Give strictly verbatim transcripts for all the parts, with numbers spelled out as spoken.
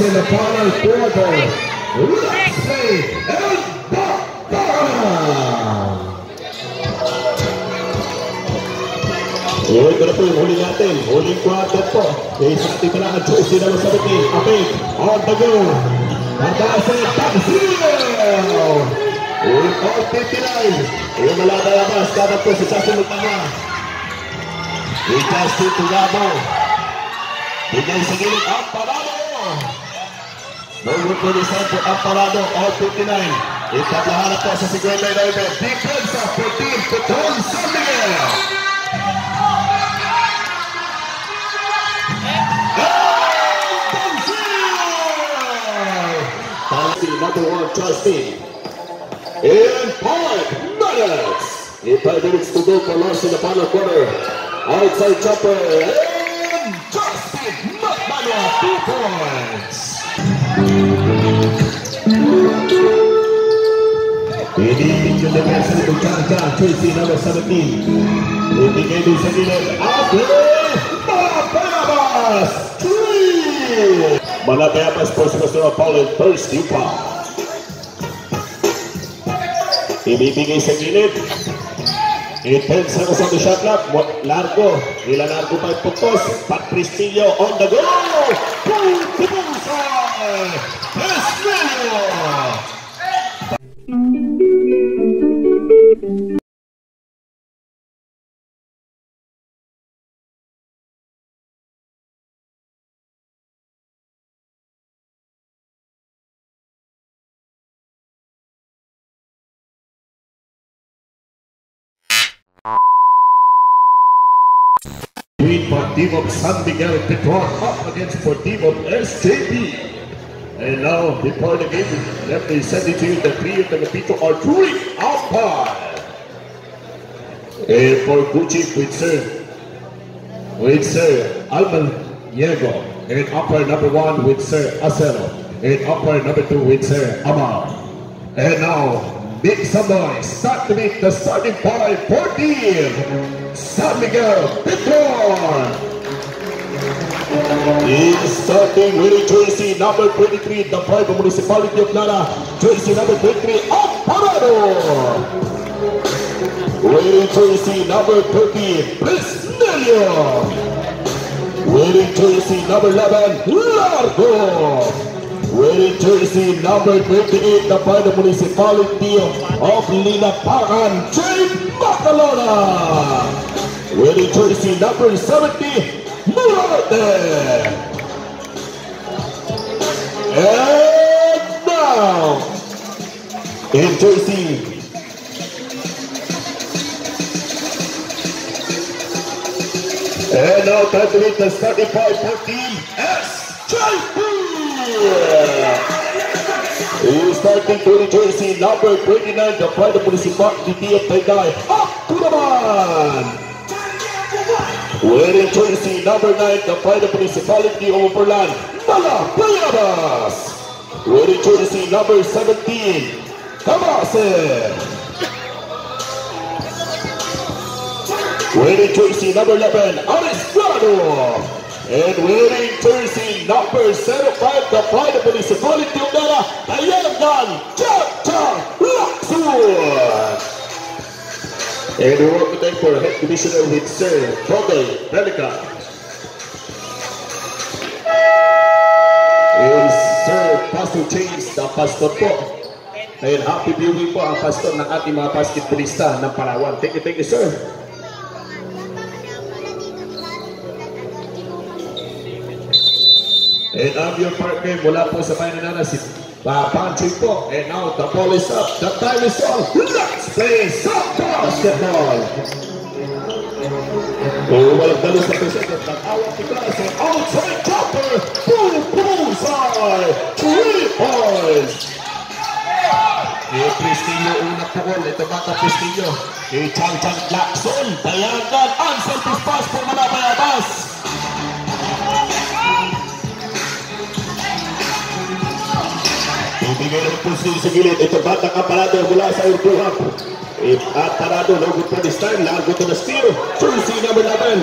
to the final quarter. Let's play Amparado! Uy, ito na po yung huli natin. Huling quarter po. Kaysa ating palahan. Joyce, yun ang masabit ni Apeg. On the go. Mataas na yung top zero. Uy, all fifty-nine. Uy, Malapayabas. Kada po sa sasunod na nga. Uy, Justin Tugabo. Bigay sa giling Amparado. Number twenty-seven po Amparado, all fifty-nine. Itatlahan po sa fifty-nine. Defense of fourteen Petron San Miguel. Number one Justin. In five minutes. In five minutes to go for loss in the final quarter. Outside chopper. And Justin McManua, two points. Pinipit yung defensa ng Chang-Chang, Tracy number seventeen. Pinigay din sa nila, Apeg, Malapayabas, three! Malapayabas po sa gusto ng Poland, first two pounds. Pinipigay sa gilid. Intense na kasama yung shot lap, Largo, nila Largo pa yung pukos, Pat Cristillo on the go! Pull to pusa! Cristillo! For team of San Miguel Petron up against for team of S J P. And now before the game, let me send it to you, the three of the people are truly out by. And for Gucci with Sir, with Sir Alman Diego, and upper number one with Sir Acero, and upper number two with Sir Amal. And now make some noise, start to make the starting by for team San Miguel Petron! He's starting with jersey number twenty-three, the pride of Municipality of Lara. Jersey number twenty-three, Amparado! With jersey number thirty, Prisnelio! With jersey number eleven, Largo! Wearing jersey number twenty-eight, the pride of Municipality of Linaparan, Jane Magalona. Wearing jersey number seventy, Morante. And now, in jersey and now time to meet the starting five for team S J P. He's starting to the jersey number twenty-nine, the pride of Municipality of Tagay, up to the man. Wearing jersey number nine, the pride of Municipality of Overland, Malapayabas. Wearing jersey number seventeen, Kamase. Wearing jersey number eleven, Aristrado. And wearing jersey number seventy-five, the pride of Municipality of Lara, Chang-Chang Lakson. And we want to thank for Head Commissioner with Sir Probe Belica. And Sir Pastor James, the pastor po. And happy viewing po ang pastor ng ating mga basketballista ng Palawan. Thank you, thank you, sir. And I'm your partner mula po sa Maynanana, si Papanchoy po. And now the ball is up, the time is up. Let's play some basketball. Oh, walang dalos na presented ng awang pitaas ng outside chopper. Boom, bullseye. Three points. Eh, Pristillo, una po ko. Ito bata Pristillo. Eh, Chang-Chang Lakson. Bayangan ang selfish pass po Malapayabas. Ibigay ng pusin sa gilid. Ito batang Amparado mula sa Urduhap. Amparado, logo for this time. Largo to the steer. Jersey number eleven.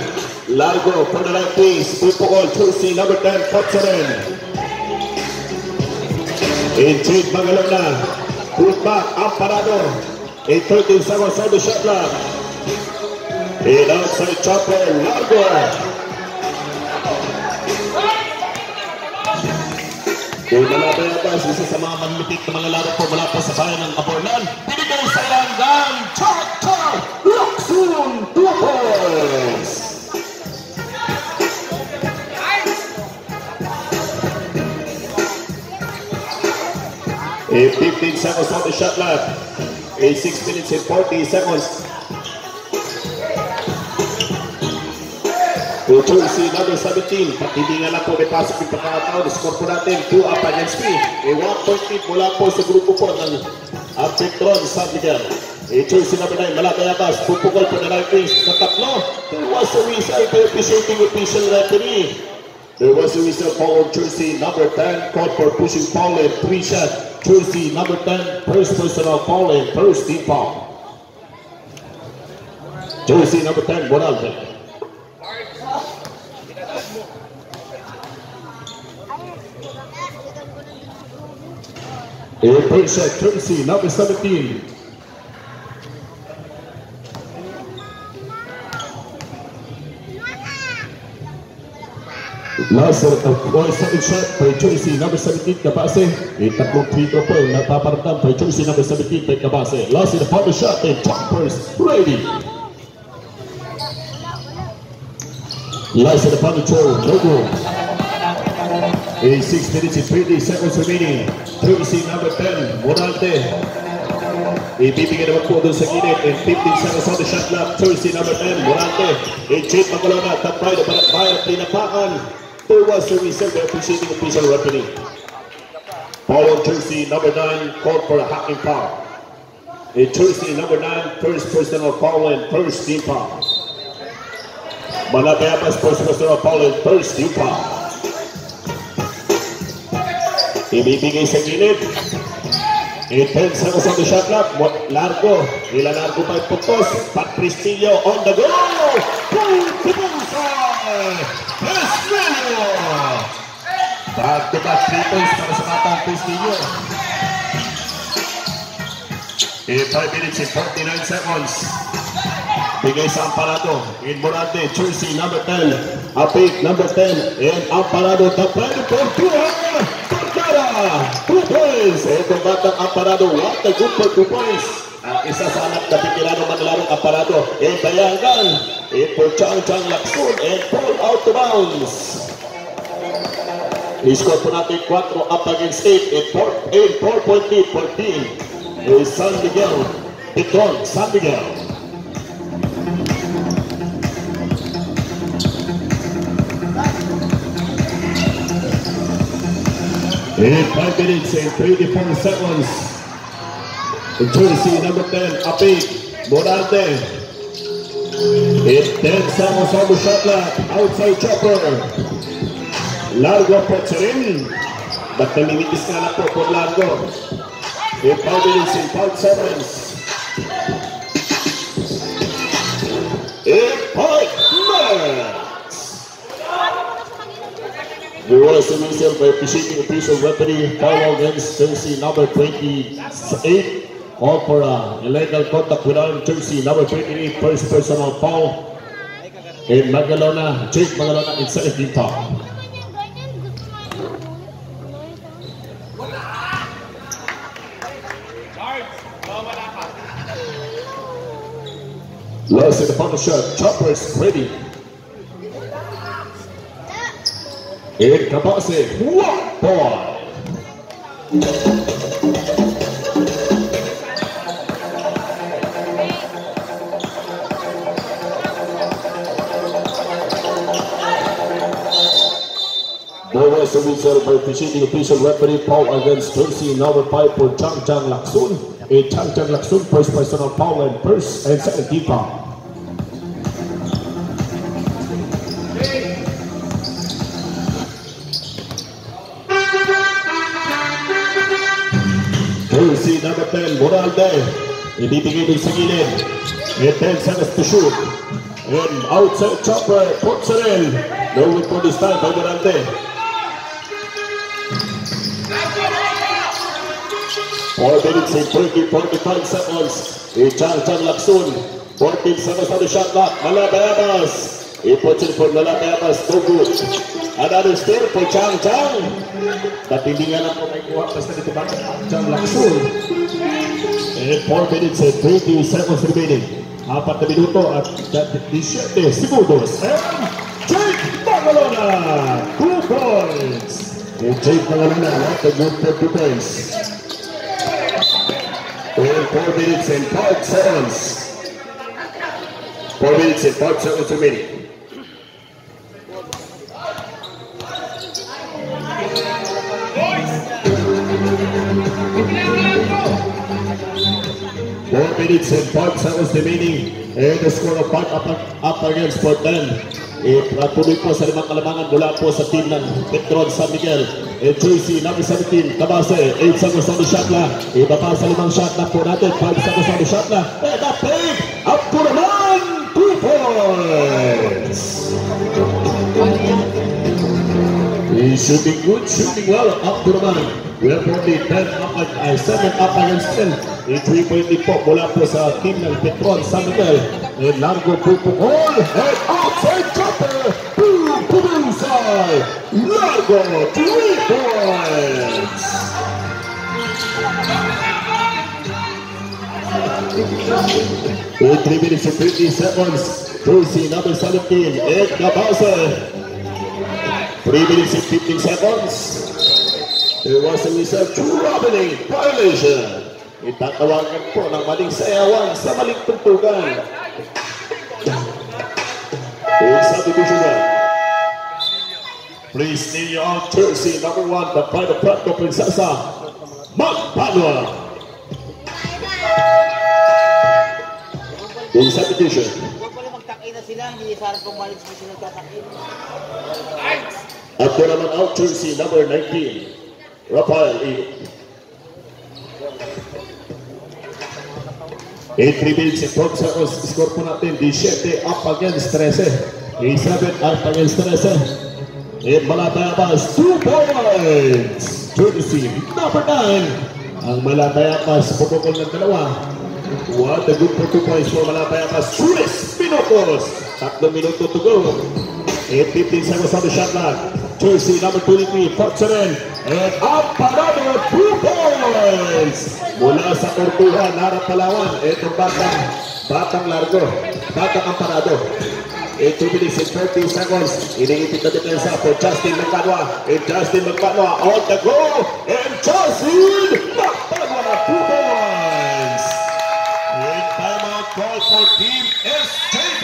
Largo for the right place. Pupukol. Jersey number ten. Kapsarin. Indeed, Magalona pulls back. Amparado in thirteen seconds on the shot clock. In outside chopper, Largo. Kung Malapayabas, isa sa mga magmitik na mga laro po mula po sa bayan ng Aborlan, binigay sa ilanggang Chang-Chang Lakson two points. A fifteen seconds on the shot lap. A six minutes and forty seconds. We'll turn si number seventeen. Pag hindi nga lang po may pasok yung pagkakataon. Score po natin two up against three. A one point lead mula po sa grupo po ng Petron San Miguel. A turn si number nine. Malapayabas. Pupukol po na lang yung tatlo. There was a whistle for officiating official referee. There was a whistle for jersey number ten. Called for pushing foul and three shot. Jersey number ten, first personal foul and first team foul. Jersey number ten, Morante. A first shot, jersey number seventeen. Last set of forty-seven shot by jersey number seventeen Kabase. Itatlong free throw po nataparamdam by jersey number seventeen by Kabase. Last set of forty shot and jumpers ready. Last set of forty throw, Largo. A six minutes and thirty seconds remaining. Jersey number ten, Morante. Ibibigay naman po doon sa ginit and fifteen seconds on the shot clock. Jersey number ten, Morante. Inchit Magalona, tapay na parang bayang pinapakan. There was a reason for appreciating official referee. Foul on jersey number nine, called for a hacking foul. In jersey number nine, first personal foul and first team foul. Malapayabas, first personal foul and first team foul. Ibibigay sa ginit. In ten seconds on the shot clock, Largo. Ilan Largo by Pocos. Pat Cristillo on the goal. Goal to bullseye! Back to back three points para sa batang Cristillo. In five minutes and forty-nine seconds. Bigay sa Amparado. In Morante, jersey number ten. Apik number ten. And Amparado, taprado po. Tuhan! Torgara! Two points! Itong batang Amparado, what a good for two points. Ang isa sa anak na pikilano manlarong Amparado. And Bayangan. And for Chang-Chang Lakson. And pull out the bounds. I-score po natin four up against eight at four point lead for team is San Miguel Petron, San Miguel. In five minutes and thirty-four seconds, jersey number ten, Apig, Morante. In ten seconds on the shot clock, outside chopper. Largo po siya rin. Ba't namiligis nga na po for Largo? In five minutes and five seconds. In five minutes. We want to see myself by appreciating a piece of weaponry. Foul against jersey number twenty-eight. Call for a illegal contact with arm jersey number twenty-eight. First personal foul. In Magalona, Jake Magalona in seventeen top. Last in the final shot, choppers ready. In Kabase, one ball. There was a result by officiating official referee foul against jersey number five for Chang-Chang Lakson. A Chang-Chang Lakson, first personal foul and first and second team foul. Jersey number ten, Morante. Ibibigay din sa gilid. May ten seconds to shoot. And outside chopper, Pozzarel. No win for this time by Morante. four minutes and forty-five seconds. It's Chang-Chang Lakson. fourteen seconds on the shot clock. Malapayabas. He puts it for Malapayabas. No good. Another steal for Chang-Chang. But hindi nga lang po may kuha. Basta dito ba Chang-Chang Lakson. And four minutes and thirty seconds remaining. Apat na minuto at seventeen segundos. And Jake Magalona. Two points. And Jake Magalona at the good for two points. And four minutes and five seconds. four minutes and five seconds a minute. four minutes and five seconds remaining. And the score of five up, up, up against Portland. Ipatuloy po sa limang kalamangan mula po sa team ng Petron San Miguel. And J C, number seventeen, Tabase, eight seconds on the shot na. Iba pa sa limang shot na po natin, five seconds on the shot na. And a play, up to the man, two points. He's shooting good, shooting well, up to the man. We have only ten up, seven up against ten. And three point lead po mula po sa team ng Petron San Miguel. And Largo po po all, and outside cutter, boom, boom, side, Largo, three points. In three minutes and fifty seconds, Tulsi, number seventeen, Ed Gabasa. three minutes and fifteen seconds, there was a result, two robbery violation. Itatawagan po ng maling sayawan sa maling tugtugan. Big substitution na. Please kneel you out, Chelsea, number one, the pride of Prato Prinsesa, Magpanua. Big substitution. Huwag mo lang magtakin na sila, hindi sarap pong malis mo silang tatakin. At po naman out, Chelsea, number nineteen, Rafael E. eight minutes and twelve seconds, score po natin, seventeen up against thirteen, seven up against thirteen, and Malapayabas, two points, courtesy number nine, ang Malapayabas, pupukol ng dalawa, what a good for two points for Malapayabas, Sulis Pinocos, three minuto to go, eight fifteen seconds on the shot clock, Jersey number twenty-three, Fortune, and Amparado, two points! Mula sa Tortuga, Narapalawan, itong batang, batang Largo, batang Amparado. In two minutes and thirty seconds, iniipit na depensa for Justin McManua, and Justin McManua on the go, and Justin McManua, two points! In timeout call for Team S J P.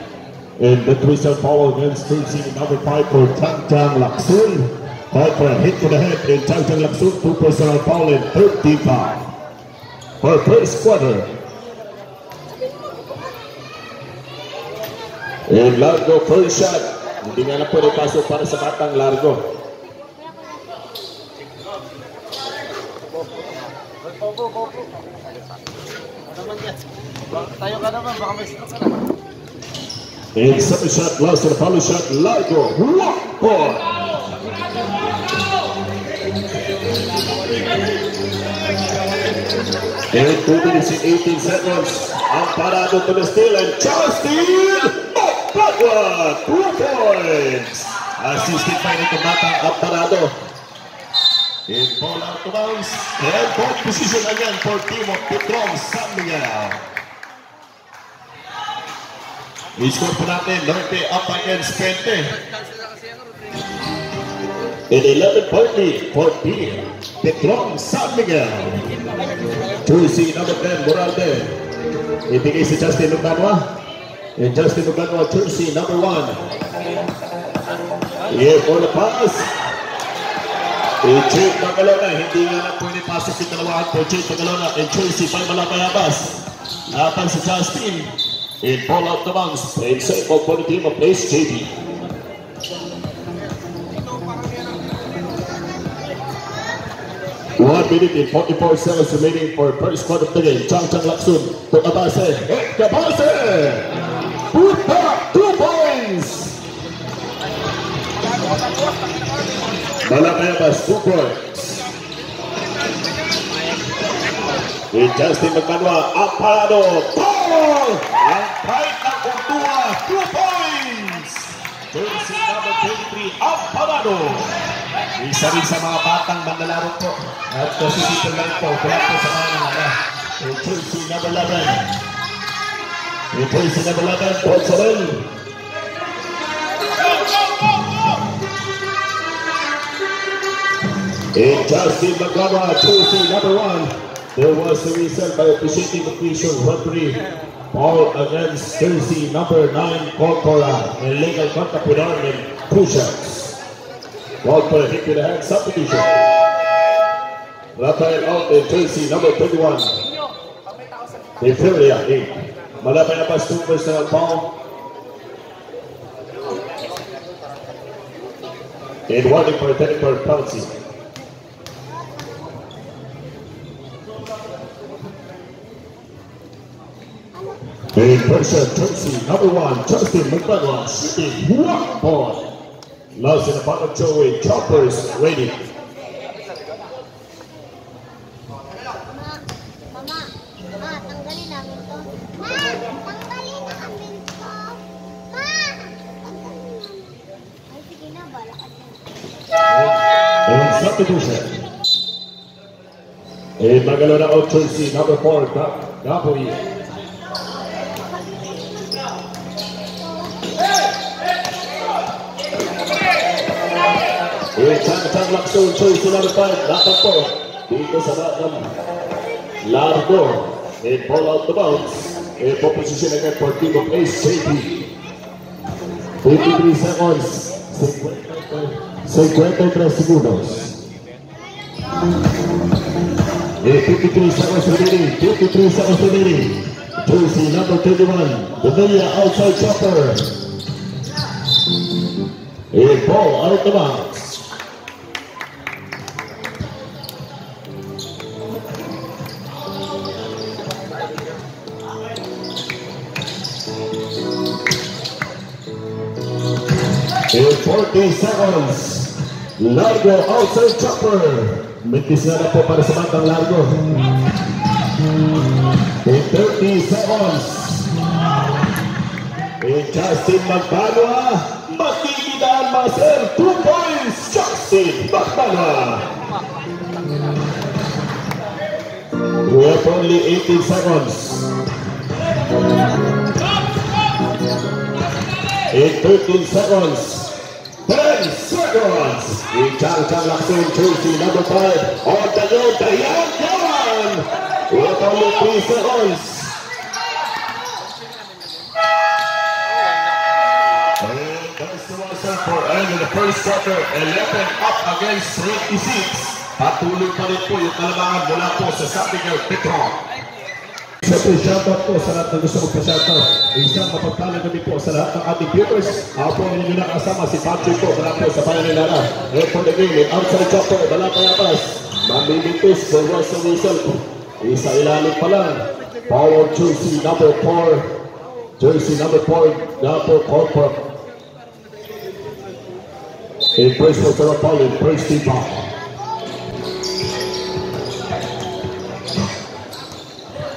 And the result foul against Tulsi, number five for Chang-Chang Lakson. Call for a hit to the head in Chang-Chang Lakson, two personal foul in thirty-five. For first quarter. And Largo first shot. Hindi nga na po repasok para sa batang Largo. Tayo ka naman, baka may stop ka naman. And second shot, last and follow shot, Largo, one point. And two minutes and eighteen seconds. Amparado to the steal and Justin Magpanua, two points. Assisted by the batang Amparado. And ball out to bounce. And ball position again for team of Petron San Miguel. I-score po natin nine up against twenty. An eleven point lead for Team Petron San Miguel. Tulsi, number ten, Morante. Ibigay si Justin McManua. And Justin McManua, Tulsi, number one. Here for the pass. And Jake Magalona. Hindi nga na pwede pasok si Talawahan for Jake Magalona. And Tulsi, by Malapayabas. Natang si Justin. In ball out the bounce. Play safe for the team of S J P. One minute and forty-four seconds remaining for first quarter of the game. Chang-Chang Lakson to Abase. Abase! Put up two points! Malapayabas, two points. With Justin McManua, Amparado, goal! And fight na Kultura, two points! Jersey number twenty-three, Amparado. Isa rin sa mga batang manlalaro po. At kasi dito lang po, plato sa mga nana. With Jersey number eleven. With Jersey number eleven, Paul Sabel. With Justin McManua, Jersey number one. There was a result by officiating official referee, all against jersey number nine, Corpora, and legal contact with arm and push-ups. Corpora hit with a hand substitution. Rafael out in jersey number thirty-one. Eferia eight. Malapayabas two personal foul. And warning for technical penalty. In person, jersey number one, Justin McManua, shooting one ball. Loves in the bottom two with choppers ready. And substitution. In Magalona out, jersey number four, Gapoli. With Chang-Chang Lakson, choice number five, Natapo, dito sa batang Largo, and ball out the bounce, and proposition again for team of S J P. fifty-three seconds, fifty-three segundos. fifty-three seconds remaining, fifty-three seconds remaining. Choice number thirty-one, Bonilla outside chopper. And ball out the bounce. In forty seconds, Largo outside chopper. Mintis na na po para sa batang Largo. In thirty seconds, in Justin McManua, makikidaan maser, two points, Justin McManua. We have only eighteen seconds. In thirteen seconds, ten seconds. In Chang-Chang Lakson, jersey number five, on the road, Dayan Gawan. With only three seconds. And that's the answer for end in the first quarter. eleven up against twenty-six. Patuloy pa rin po yung kalabangan mula po sa San Miguel Petron. Isa po, shoutout po sa lahat ng gusto kong pa-shoutout. Isang mapagtala kami po sa lahat ng ating viewers. Ako ang inyong nakasama, si Patrick po, wala po sa bayan ni Lara. And for the game, outside chopper, Malapayabas. Mamimintis, there was a result. Isa ilalim pa lang. Power jersey number four. Jersey number four, number four for... In first for Sarah Paul, in first team power.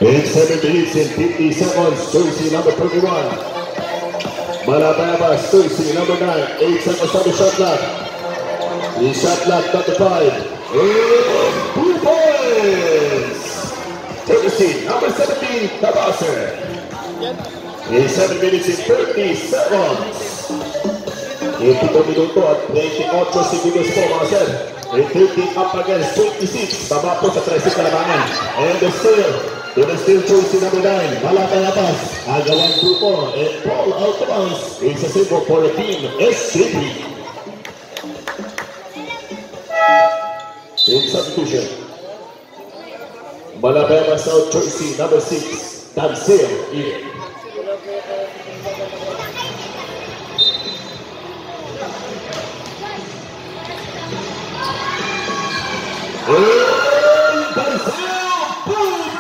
In seven minutes and fifty seconds, jersey number twenty-one. Malapayabas, jersey number nine. eight seconds on the shot clock. The shot clock got the five. And two points! Jersey number seventeen, Tabaser. In seven minutes and thirty seconds. In two minuto at twenty-eight segundos po mga sir. In fifteen up against twenty-six. Baba po sa thirty-six kalabangan. And the sale. It is still choice number nine, Malapayabas, agawan two four, and ball out of bounds. It's a symbol for the team, S J P. In substitution, Malapayabas out, choice number six. Tagsil Eden. Tagsil! Boom!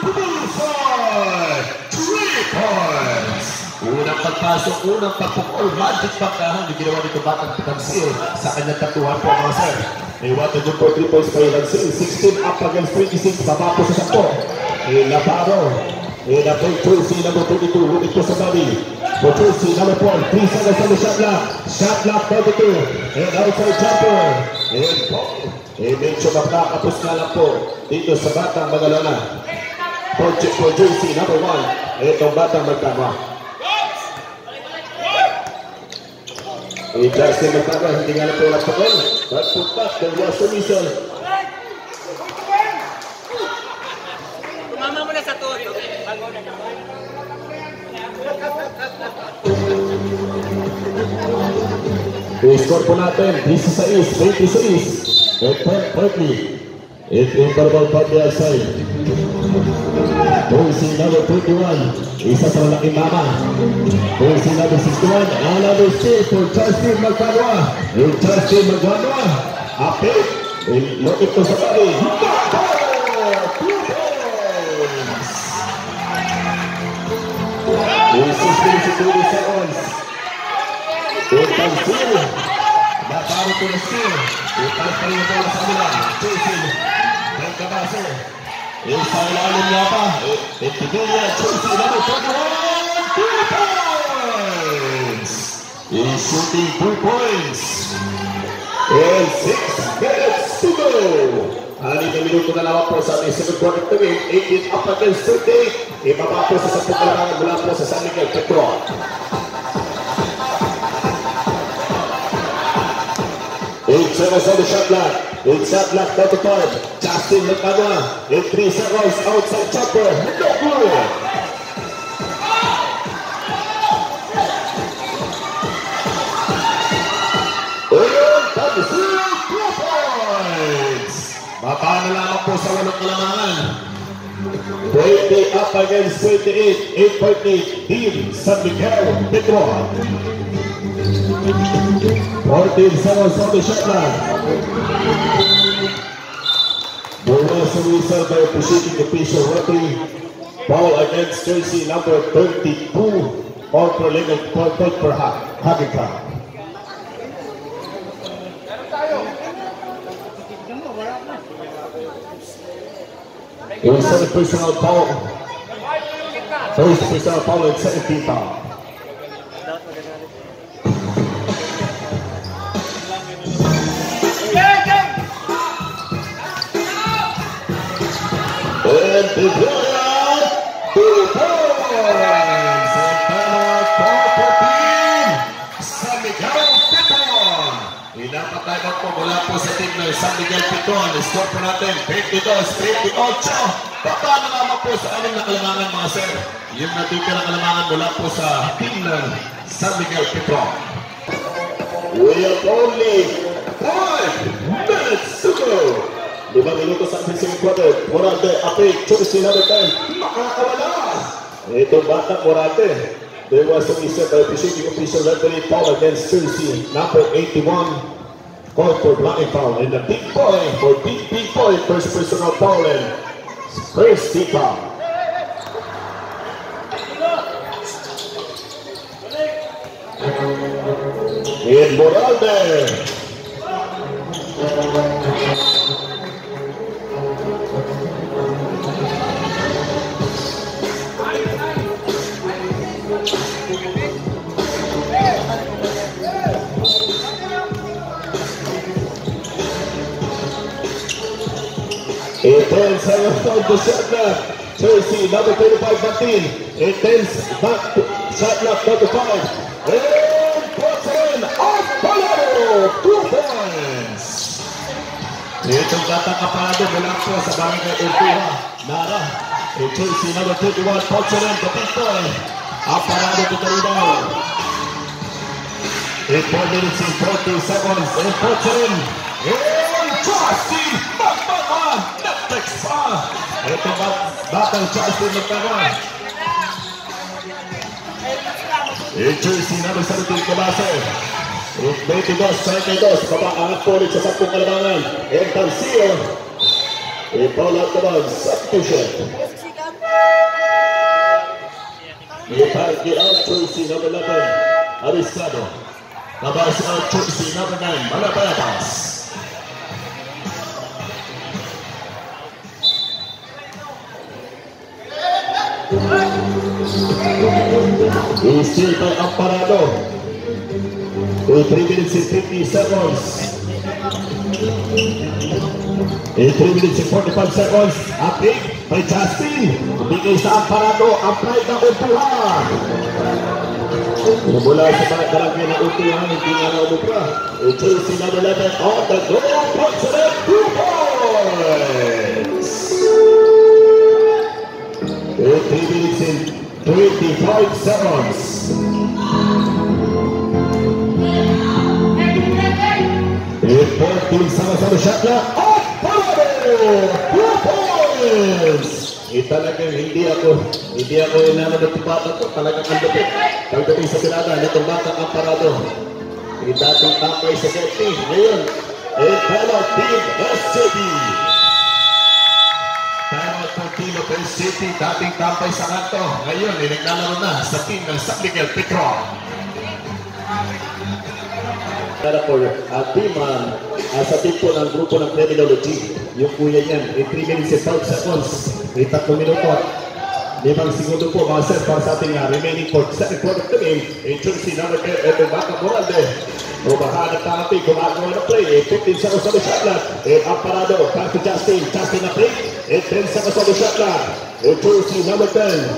Bullseye! Three points! Unang pagpasok, unang pagpukol. Magic pagkahan yung ginawa nito batang Tagsil sa kanyang tatuhan po mga sir. May watag yung three points kayo Tagsil. sixteen up against twenty-six. Baba po sa sakto. Ilaparo. And a break jersey number thirty-two with it to somebody. For jersey number one, three seconds on the shot clock. Shot clock thirty-two. And outside jumper. And ball. And medyo makakapos na lang po dito sa batang Magalona. For, for jersey number one, itong batang Magtama. And Justin McManua, hindi nga lang po nagpakon. But for fact, there was a reason. Tumama mo na sa tour, okay? I-score po natin, twenty-six, twenty-six, at ten thirty, at interval from the outside. Pulsing number twenty-one, isa sa malaking mama. Pulsing number sixty-one, another state for Justin McManua. And Justin McManua, update, and look it to somebody. sixteen to twenty seconds. It comes to you. Naparo po na steal. It comes pa rin po na sa mula. Chasing. Ang kabaso. Isa na alam nga pa. It tigil niya. Chasing. Number twenty-one. Two points. He's shooting two points. And six minutes to go. Aling na minuto na naman po sa ating second quarter to win. eighteen up against thirty-eight. Ibaba po sa sampung larangan mula po sa San Miguel Petron. eight seconds on the shot clock. eight shot clock down to five. Justin McManua. In three seconds outside chopper. No blue. And that is two points. Mapano lamang po sa walang kalamangan. twenty up against twenty-eight, eight point eight, Team San Miguel Petron. fourteen seconds on the shot line. Buroso Rizal by appreciating the official referee. Ball against jersey number thirty-two, all for legal contact for having time. It was second personal foul. First personal foul and second team foul. And the player, two points. And final call for team San Miguel Petron. Inapatagot po mula po sa team ng San Miguel Petron. Score po natin, twenty-two twenty-eight. Paano naman po sa anong nakalamangan mga sir? Yung natitira kalamangan mula po sa team ng San Miguel Petron. We have only five minutes to go. Lima minuto sa ating quarter. Morante, update, choose number ten. Makakawala! Itong bata, Morante. There was a mistake by officiating official referee foul against Chelsea. Number eighty-one. Called for blocking foul. And the big boy, for big, big boy, first personal foul and first team foul. And Morante. It turns around to shot left. Chelsea, number thirty-five, fifteen. It turns back to shot left, thirty-five. And puts in Amparado. Two points. Itong batang Amparado mula po sa barangay Ortuha. Nara. Chelsea, number thirty-one, puts in the big boy. Amparado to the rebound. In four minutes and forty seconds. And puts in. And Justin McManua. Ito ba, batang Justin McManua. In jersey number seventeen, Cabase. In twenty-two, ninety-two, babaan at ulit sa sampung kalabangan. And Tarcio. I-foul out naman, substitution. I-party out, jersey number eleven, Aristado. Cabase out, jersey number nine, Malapayabas. It's still by Amparado. In three minutes and fifty seconds. In three minutes and forty-five seconds. Apik by Justin. Bigay sa Amparado. Apply na upuhan. Mula sa mga dalagay na upuhan, hindi nga na umupra. It's still by eleven on the goal. Consulate two points. In three minutes and twenty-five seconds. fourteen sama-sama shot na. At Parado! Two points! Italagang hindi ako, hindi ako inaman ng bata ko. Talagang ang dapit. Pagdating sa pinada, itong bata ang Parado. Itatong tapay sa safety. Ngayon, Ipala Team S J P. Team of S J P, dating tampay sa kanto. Ngayon, naglalaro na sa team ng San Miguel Petron. Sa team po ng grupo ng criminology, yung kuya niyan, in three minutes and twelve seconds, in tatlong minuto, limang segundo po, mga set para sa ating remaining for second quarter of the game, in jersey number ten, eto baka Morante. O baka nagtakapi, gumagawa ng play, in fifteen seconds on the shot clock, in Amparado, back to Justin, Justin na play. It ten seconds on the shot clock. It jersey number ten.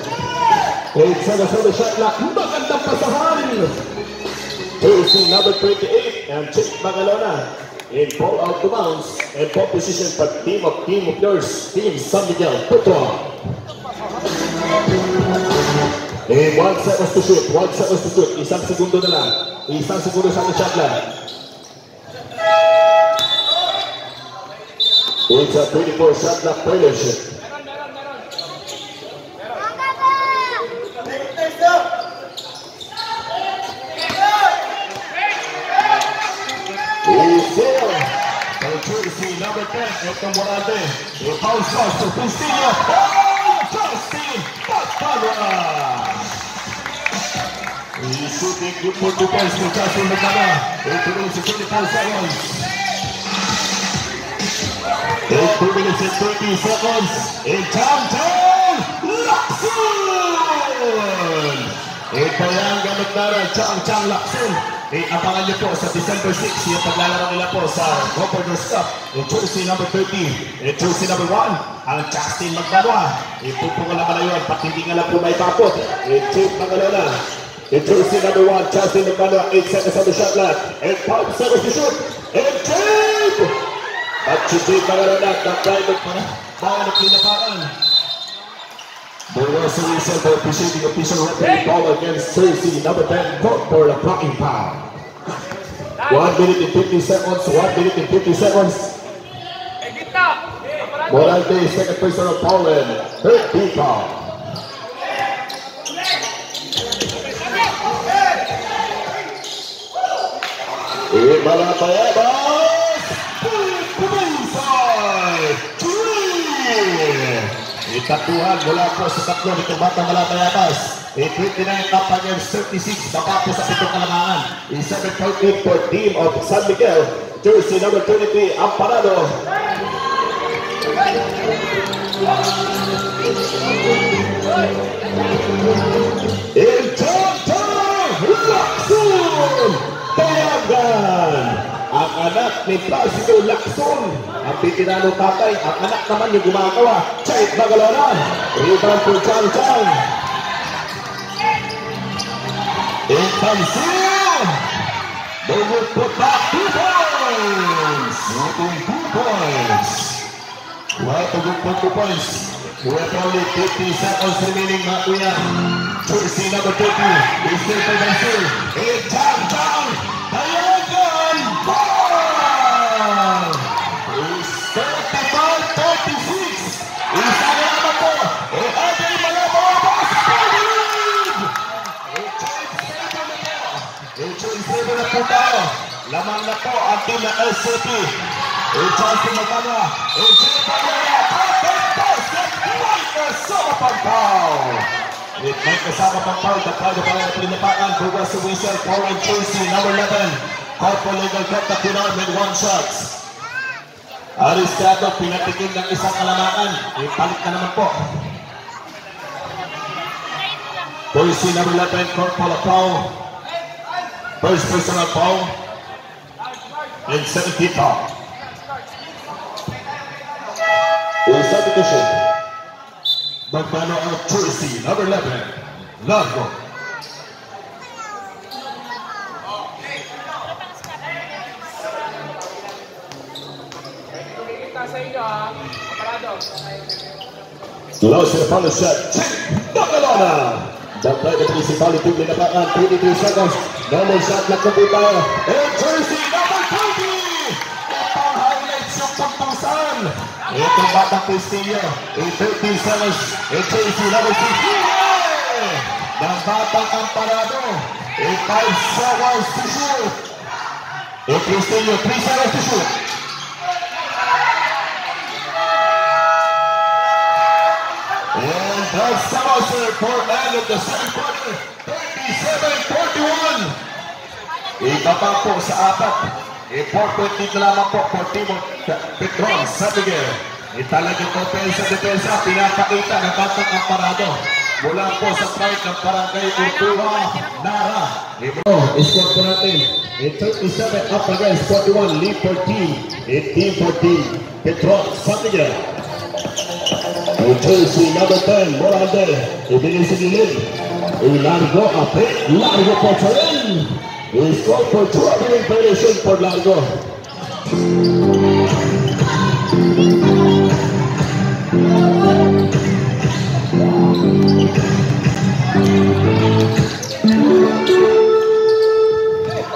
Eight seconds on the shot clock. Magandang pasahan. Jersey number twenty-eight and Chang Magalona. In ball out to bounds and ball position for team of team of yours, team San Miguel Petron. And one seconds to shoot. One seconds to shoot. Isang segundo na lang. Isang segundo sa shot clock. It's a twenty-four shot clock violation. It's there. And courtesy number ten, Hector Morante. The foul shot to Castillo. Oh, Justin McManua. He's shooting good for two points to Justin McManua. It remains twenty-four seconds. It's two minutes and thirty seconds in Chang-Chang Lakson! Ito yung gamit na rin, Chang-Chang Lakson. Iapangan niyo po sa December six, yung paglalaro nila po sa Governor's Cup. Yung jersey number thirty, yung jersey number one, ang Justin McManua. Ipupunga naman na yun, pati hindi nga lang po may papot. Yung Chang Magalona. Yung jersey number one, Justin McManua, eight seconds on the shot clock. And five seconds to shoot. And Chang! At si Jay Magalona, nag-diamond pa na, baka nagpinapakan. There was a reason for appreciating official referee ball against jersey number ten, vote for a blocking foul. one minute and fifty seconds, one minute and fifty seconds. Morante, second person of Poland, third people. E Malapayabas! Tatuhan mula po sa tatlo nitong batang Malapayabas. eight twenty-nine up against thirty-six. Baba po sa pitong kalamangan. seven point eight for team of San Miguel. Jersey number twenty-three, Amparado. In Chang-Chang Lakson! Tayagan! Ang anak ni Plasio Lakson, ang pitinano tatay, ang anak naman yung gumagawa, Chait Magalona, rebound for Chang-Chang. In Tansil, David put back two points. Watong two points. Watong two points. We have only fifty seconds remaining, mga kuya. Jersey number thirty, is still for Tansil. In Chang-Chang, Naman na po ang team ng S J P. It's Justin McManua. It's Amparado. Perfect pass. Right na sama pang foul. It might kasama pang foul. Dakado pa rin ang pinapakan. Bugas sa whistle. Foreign jersey. Number eleven. Call for legal cut na pinarm and one shots. Aristato pinatikin ng isang kalamaan. Ipalit na naman po. Jersey number eleven. Call for a foul. First personal foul. And seventy top. In substitution, Magmano of Jersey number eleven, Largo. Lost in the final shot. Magalona. Dapat the municipality ng lapangan, twenty-three seconds. No more shot na kumputan. And Jersey number twenty. Itong highlights yung pagtusan. Itong batang Castillo. thirty seconds. And Jersey number fifty. Ng batang Amparado. five seconds to shoot. And Castillo, three seconds to shoot. The Samoser for end of the second quarter, thirty-seven forty-one. Ika pa po sa apat. Important dito lamang po for team of Petron, San Miguel. Italagang kompensa-depensa, pinapakita ng batang Amparado. Mula po sa pride ng Parangay Utuha, Nara. Score po natin. thirty-seven up against forty-one, lead for team. eighteen fourteen, Petron, San Miguel. Jersey number ten, Morante, ibinisigilid. Largo, apit, Largo po sa rin. Score for traveling position for Largo.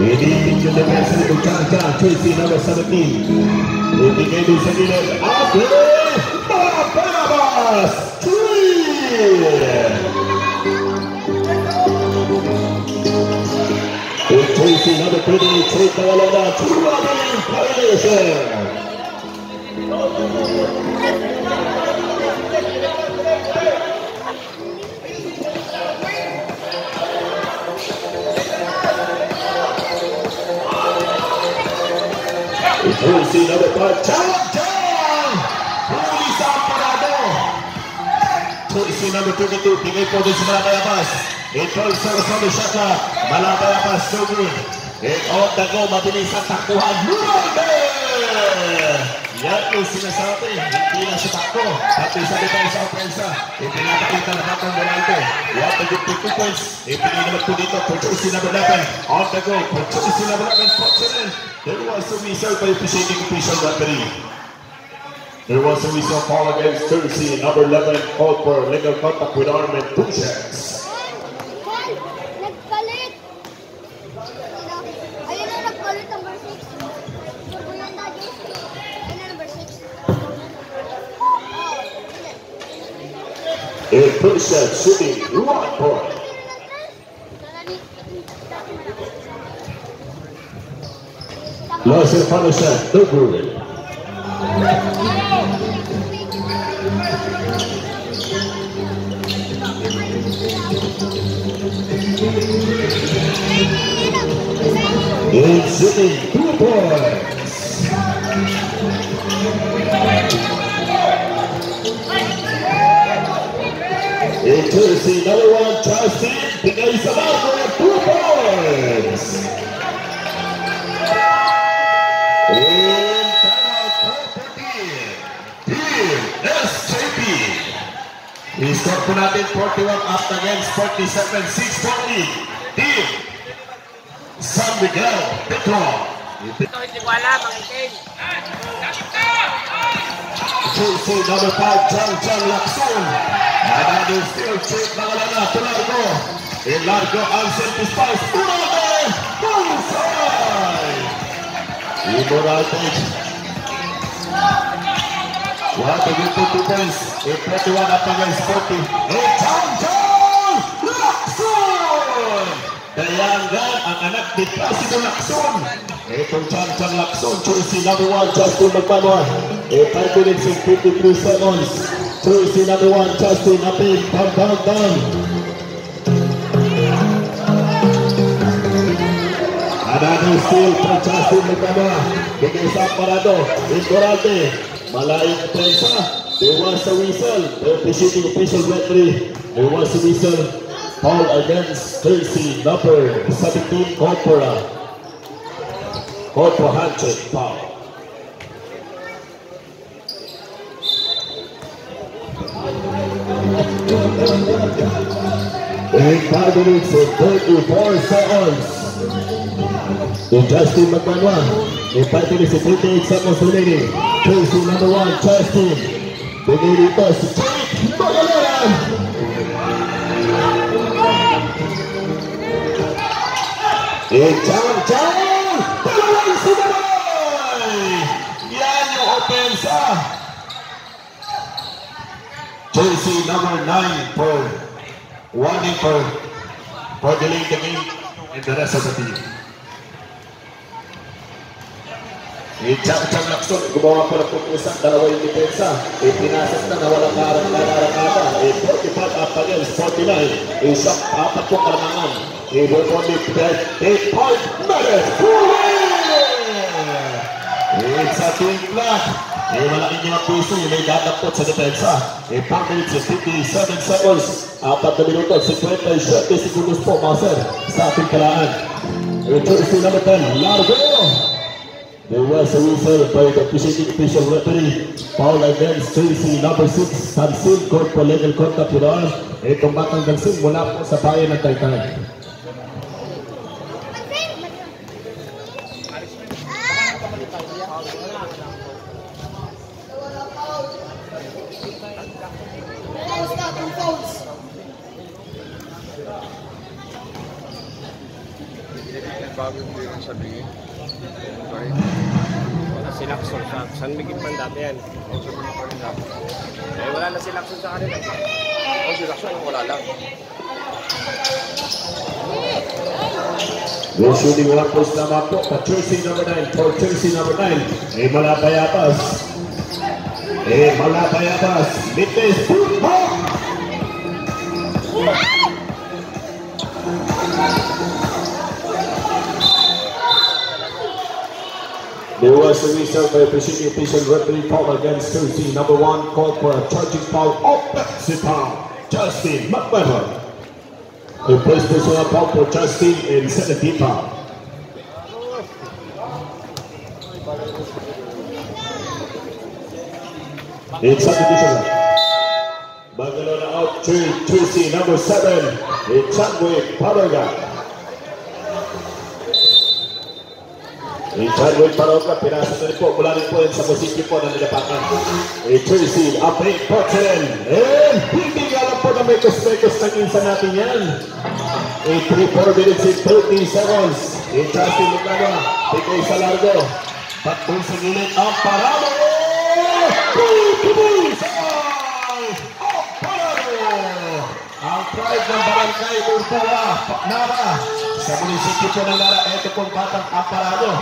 Ibinigin yung defense ng Chang-Chang, Jersey number seventeen. Ibinigin yung sigilid, apit, Malapayabas! With Tracy, number thirty, take the Magalona, traveling combination! With Tracy, number five, Chang-Chang! Jersey number thirty-two, bigay po din si Malapayabas. Ito sa Rosado shot na Malapayabas, so good. And on the go, mabilis ang takbuhan. Morante! Yan yung sinasabi, hindi na siya takbo. Tapos sa defense sa offense, ipinapakita na batang Morante. Yan na yung two points. Ipininaman po dito for Jersey number eleven. On the go, for Jersey number eleven, for seven. There was a whistle by officiating official referee. There was a recent foul against Jersey number eleven, called for legal contact with arm and two shots. Nagpalit! Ayun na, nagpalit number six. Nagpunanda, Justin. Ayun na, number six. In two shots, shooting one point. Lost in final shot, no ruling. It's shooting two points. It's Jersey number one, Justin McManua, two points. In timeout for Team S J P. I-score po natin forty-one up against forty-seven, six forty. Team San Miguel Petron. Jersey number five, Chang-Chang Lakson. Another still check Magalona to Largo. In Largo, absent to Spice. Morante, bullseye! In Morante. What a good two points. In forty-one up against forty. In Chang-Chang Lakson! Kaya nga ang anak ni Presidente Lakson And from Chang-Chang Lakson, jersey number one, Justin McManua. And five minutes and fifty-three seconds. Jersey number one, Justin, up in, down, down, down. Another steal from Justin McManua. Against Amparado, it's Morante. Malaing Prensa. There was a whistle. The official, official referee. There was a whistle. All against jersey number seventeen, Corpora. Corpora Hanchet foul. In five minutes and thirty-four seconds. To Justin McManua. In five minutes and thirty-eight seconds remaining. Jersey number one, Justin. The lady bus. Magalona. It's Chang-Chang! Pagawin si Maroy! Yan yung opensa! Jersey number nine for one in for, for delaying the game and the rest of the team. It's Chang-Chang Lakson. Gumawa pa ng pupusan. Dalawa yung depensa. Ipinasas na na walang karang-karang-karang-karang. forty-five up against forty-nine. Isang apat po karangangan. He will want to get eight point medals. It's a team flag. He will not get a piece. He may get a put sa depensa. He pounded to fifty-seven seconds. Apat na minuto, fifty-seven segundos po, master, sa ating kalaan. Jersey number ten, Largo. There was a whistle by the officiating official referee. Foul against jersey number six, Tansin, court for legal contact with all. Itong batang Tansin mula po sa bayan ng Taytay. San Miguel Petron dati yan. Eh, wala na si Lakson sa kanila. O si Lakson, wala lang. We're shooting one post naman po. Jersey number nine. For jersey number nine. Eh, Malapayabas. Eh, Malapayabas. Midday shoot. There was a whistle by a presiding official referee foul against jersey number one, called for a charging foul offensive foul, Justin McManua. The first personal foul for Justin and seventeen foul. It's substitution. Magalona out to jersey number seven, it's Chang-Chang Lakson. Richard Wade Paroga, pinasas na rin po, mula rin po yun sa posisyon po na nilapakan. E Tracy, up eight po sa rin. And hindi nga lang po na may kus-may-kus na kinsa natin yan. E three four minutes and thirty seconds. E Justin McManua, bigay sa Largo. Patpun sa gilid, Amparado! two two sa all! Amparado! Ang pride ng barangay Urpura, Nara. Sa munisipyo po ng Lara, eto pong batang Amparado.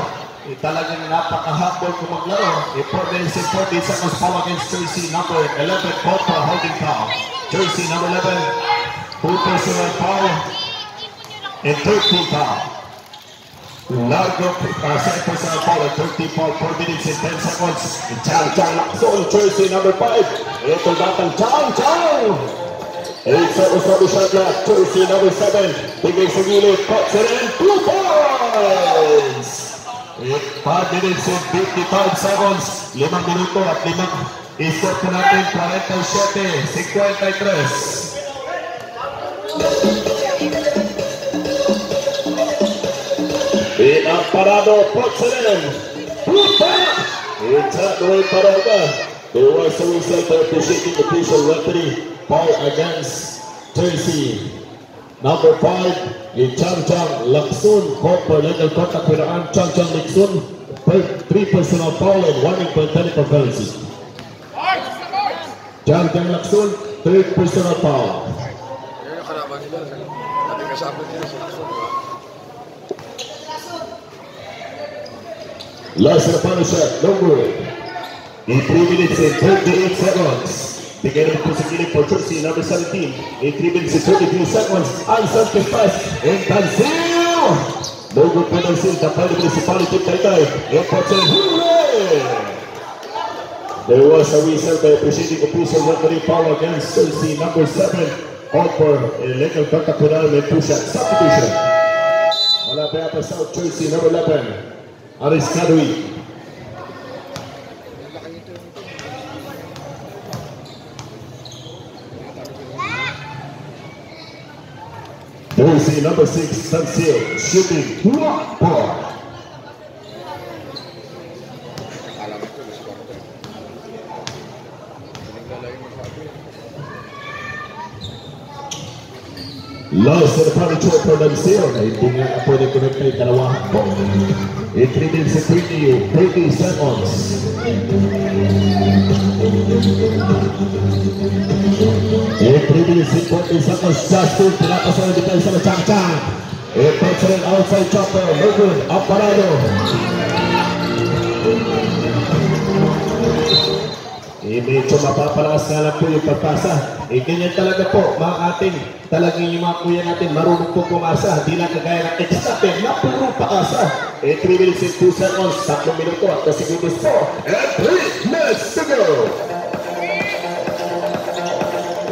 E talagang napakahapon kumaglaro. E four minutes and forty seconds foul against jersey number eleven, Corpora holding foul. Jersey number eleven, full personal foul, and thirteen foul. Largo, uh, second personal foul, and thirteen foul, four minutes and ten seconds. Chang-Chang Lakson, jersey number five. Ito batang Chang-Chang! eight seconds na shot na, jersey number seven, bigay sa gilid, Potser and two points! five minutes and fifty-five seconds, five minuto at five, isot po natin, forty-seven, fifty-three. Inamparado, Potser and two points! It's at the way Parada, there was a whistle for officiating official referee. Foul against jersey number five, Chang-Chang Lakson, called for legal contact with arm, Chang-Chang Lakson, three personal foul and one in technical penalty. Chang-Chang Lakson, three personal foul. Last and final shot, no good. In three minutes and thirty-eight seconds. Beginning positioning for Chelsea, number seventeen. In three minutes and thirty-two seconds. Unselfish pass. And Tanzil! No good penalty. The final municipality title. And Tanzil, hooray! There was a result by appreciating the push of referee power against Chelsea, number seven. All for illegal contact penalty and push-up. Substitution. Malapayabas South Chelsea, number eleven. Aris Kadui. Chelsea, number six, Tanzil. Shooting. Block ball. Lost at the party tour for themselves. Hindi nga pwede ko nagplay dalawa. It remains a preview. thirty seconds. It remains in forty seconds. Justin, pinapasan ang depensa ng Chang-Chang. It puts an outside chopper. No good. Amparado. Medyo mapapalakas nga lang po yung pagpasa. E ganyan talaga po mga ating, talagang yung mga kuya natin marunong po pumasa. Di lang kagaya ng ex-tapin na puro pakasa. E three minutes and two seconds, three minuto at kasigubos po. And three minutes to go.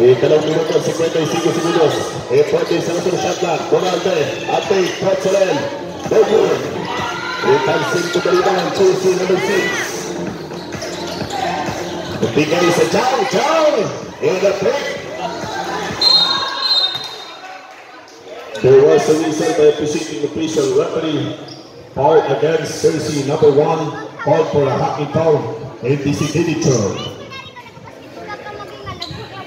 E two minuto, fifty-five segundos. E forty sa natin shot lang. Morante, Ate, Pozzolel, Bogun. E Tansin Pagaliban, Chelsea number six. Bigay sa Chang-Chang! And a pick! There was a reason by appreciating the official referee. Foul against Chelsea, number one. Foul for a hockey foul. And this is Dinicho.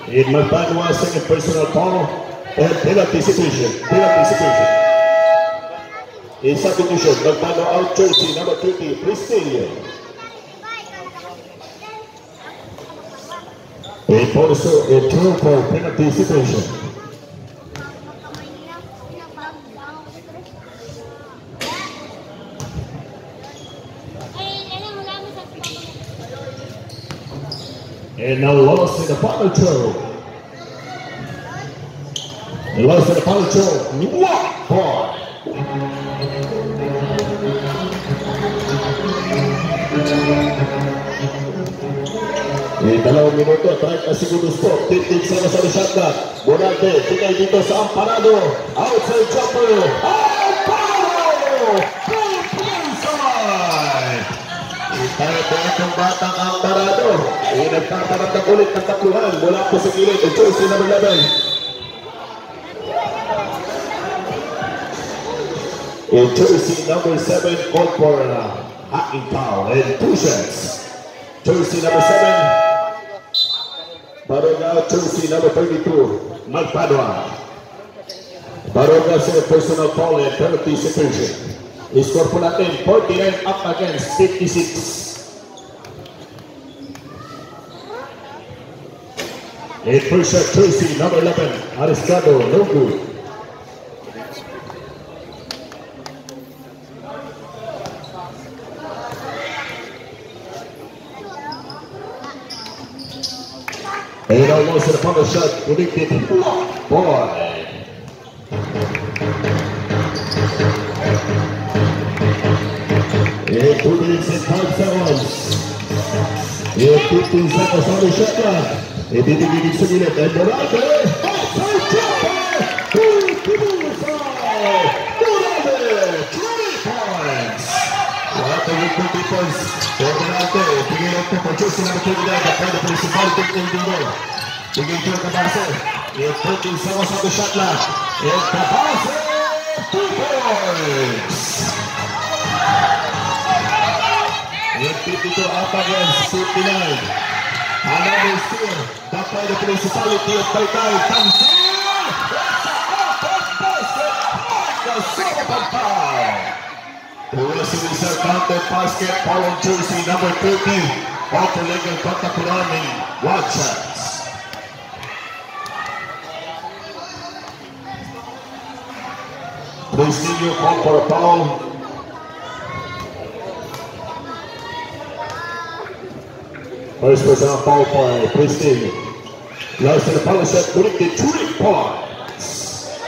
In Malpanoa, second personal foul. And penalty situation. Penalty situation. In substitution, Malpanoa out Chelsea, number thirty, Priscilla. It also a two for penalty situation. And now lost in the final throw. Lost in the final throw. What for? Dalawang minuto, thirty segundos po. Titig-sama sa shotback. Bonante, tingay dito sa Amparado. Outside chopper. Amparado! Complete! Itaya po itong batang Amparado. Nagtatarap ulit ng takluhan. Mula po sa gilid. Ito si number eleven. Ito si number seven. Call for a hacking foul and two shots. Chelsea number seven. Baronga, Chelsea number thirty-two, Malpadua. Baronga sa personal foul and penalty situation. Score po natin, forty-nine up against fifty-six. And first shot, Chelsea number eleven, Ariscado, no good. And almost in the final shot, predicted block ball. And two minutes and five seconds. And fifteen seconds on the shot clock. And the beginning to get it. And the right there. Outside chopper. Two, two, five. twenty points. What a good twenty points. Morante, bigay lang po po Chelsea number twenty-nine, the kind of municipality in the world. Bigay po ang Kabase, and thirteen seconds on the shot clock, and Kabase, two points! And fifty-two up against fifty-nine. Another steal, the kind of municipality of Taytay, Tanzil! It's a half-pass basket on the second foul! The wrestling is a counter basket, following Chelsea number thirty, off the leg and contact with Army, one shots. Please see you, call for a foul. First person on foul play, Christine. Larson the power set, connected three points.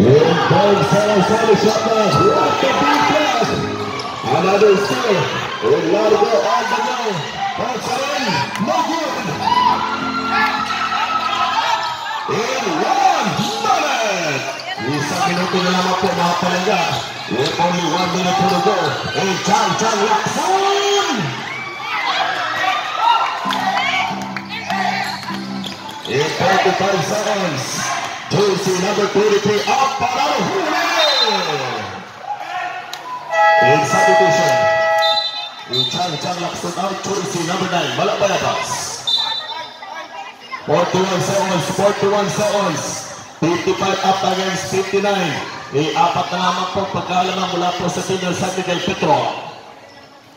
Inbound, Sarasota shot down, blocked the defense. Another steal, with Largo on the goal. Outside, no good. In one minute, isa minuto na naman po mga palengga. With only one minute to go, it's Chang-Chang Lakson. In thirty-five seconds, jersey number thirty-three, Amparado. In substitution, Chang-Chang Lakson out, jersey number nine, Malapayabas. forty-one seconds, forty-one seconds, fifty-five up against fifty-nine. I-apat na lamang po pagkalaman mula po sa senior San Miguel Petron.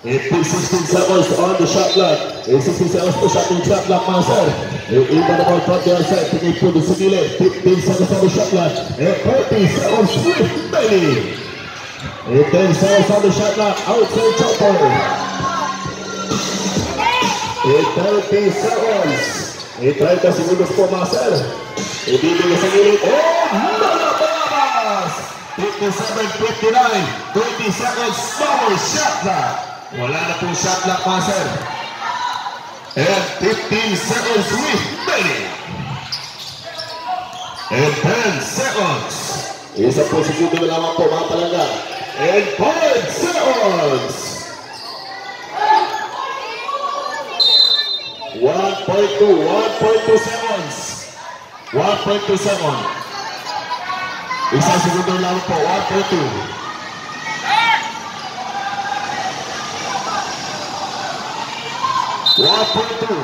sixteen seconds on the shot clock. sixteen seconds po sa ating shot clock, mga sir. Iba na po ang top down set, tingin po doon sa gilid. fifteen seconds on the shot clock. forty seconds with Bailey. ten seconds on the shot clock, outside chopper. thirty seconds. thirty segundos po mga sir. Ibigay sa gilid. Oh! Malapayabas! fifty-seven fifty-nine. twenty seconds. No shot clock. Wala na pong shot clock mga sir. And fifteen seconds with Benny. And ten seconds. Isa po siguro na lamang po mga palangga. And five seconds. one point two, one point two seconds. one point two seconds. Isang segundo lang po, one point two. one point two.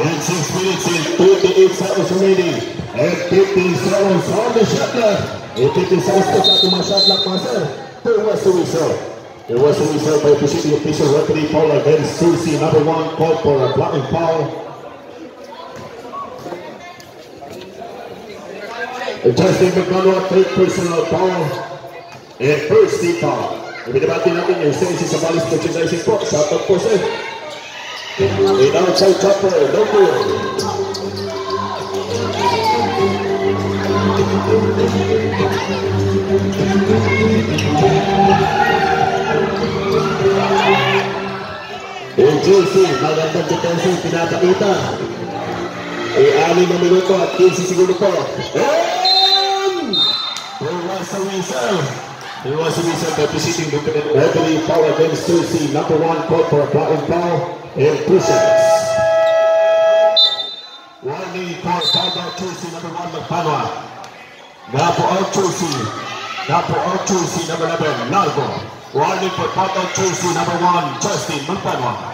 And six minutes and twenty-eight seconds remaining. And fifteen seconds on the shot clock. And fifteen seconds po sa ating shot clock mga sir. There was a result. There was a result by pushing the official referee Paul against Susie. Number one called for a blocking foul. Justin McManua, third personal foul. And first team foul. Ibinabatin natin yung sensi sa balis merchandising po. Shot up po sir. And outside chopper, no goal. J C, magandang defensive pinapakita. E-alim na minuto at fifteen siguro po. And there was a whistle. There was a whistle by proceeding with the referee foul against J C. Number one call for a blocking foul and two seconds. One knee for a foul by J C. Number one, McPanua. Now for all J C. Number eight, jersey number eleven, Largo. Warning for bottom jersey number one, Justin McManua.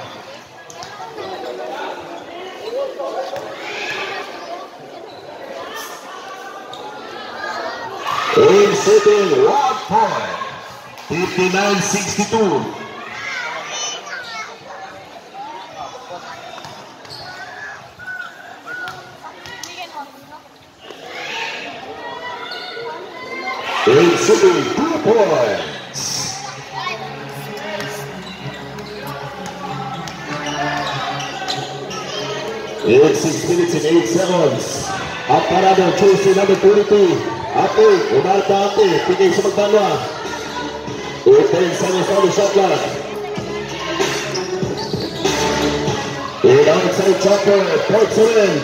In setting one point, fifty-nine sixty-two. In setting two points. In six minutes and eight seconds. Amparado jersey number twenty-two. Ate, umarta ate, tingin sa magbanwa. Open sa nasado shot clock. And outside chopper, point seven.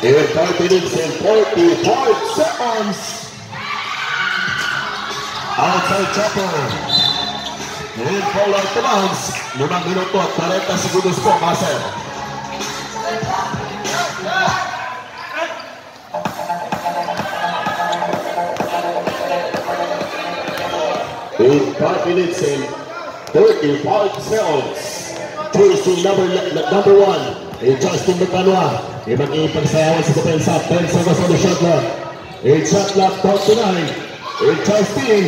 And five minutes and forty-five seconds. Outside chopper. And fall out the bounds. Limang minuto at forty segundos po, Marcel. In five minutes and thirty-five seconds, jersey number number one, Justin McManua, ay mag-ipagsayawan sa depensa, pensa na sa the shot lock. In shot lock, top to nine, in Justin.